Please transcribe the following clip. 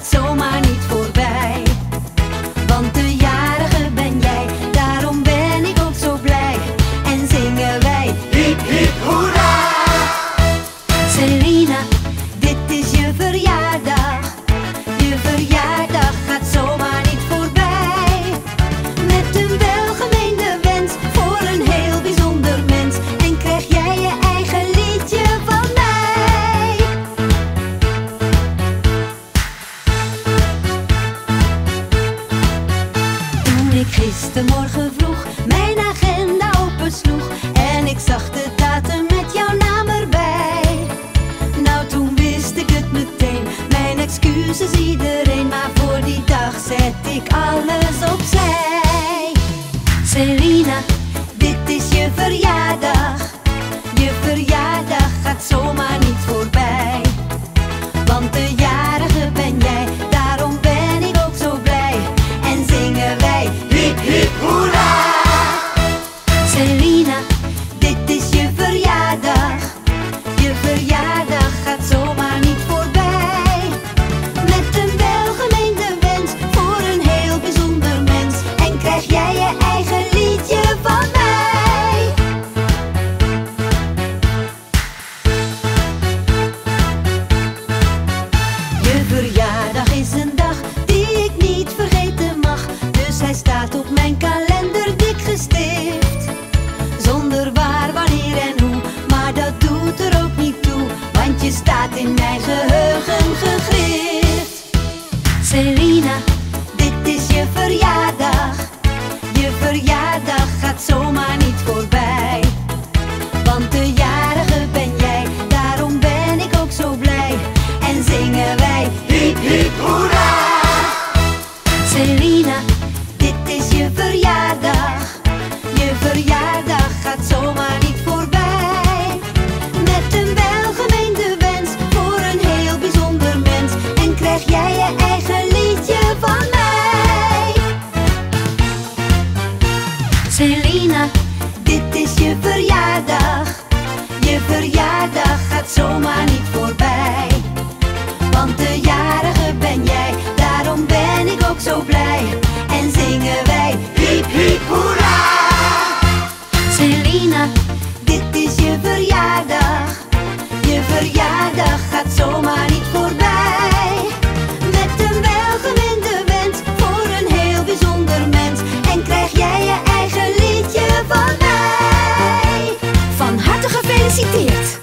gaat zomaar niet voorbij. Want de jarige ben jij, daarom ben ik ook zo blij. En zingen wij hip hip hoera. Selina, dit is je verjaardag. Je verjaardag gaat zomaar niet voorbij. Met een welgemeende wens voor een heel bijzonder mens. En krijg jij je eigen liedje van mij. Toen ik gistermorgen vroeg mijn agenda opensloeg en ik zag de datum met jouw naam erbij. Nou, toen wist ik het meteen, mijn excuses iedereen, maar voor die dag zet ik alles opzij. Selina, dit is je verjaardag. Je verjaardag gaat zomaar niet voorbij. Want de jarige ben jij, daarom ben ik ook zo blij. En zingen wij hip hip hoera. Selina, dit is je verjaardag. Je verjaardag gaat zomaar niet voorbij. Met een welgemeende wens voor een heel bijzonder mens. En krijg jij je eigen liedje van mij. Je verjaardag is een dag die ik niet vergeten mag. Dus hij staat op mijn kalender dik gestift. Zonder waar, wanneer en hoe, maar dat doet er ook niet toe. Want je staat in mijn geheugen gegrift. Selina, dit is je verjaardag. Je verjaardag gaat zomaar niet voorbij. Want de jarige ben jij, daarom ben ik ook zo blij. En zingen wij hip hip hoera. Selina, dit is je verjaardag. Je verjaardag gaat zomaar niet voorbij. Met een welgemeende wens voor een heel bijzonder mens. En krijg jij je eigen liedje van mij. Selina, dit is je verjaardag. Je verjaardag gaat zomaar niet voorbij. Want de jarige ben jij, daarom ben ik ook zo blij. En zingen wij hip hip hoera. Selina, dit is je verjaardag. Je verjaardag gaat zomaar niet voorbij. Met een welgemeende wens voor een heel bijzonder mens. En krijg jij je eigen liedje van mij. Van harte gefeliciteerd.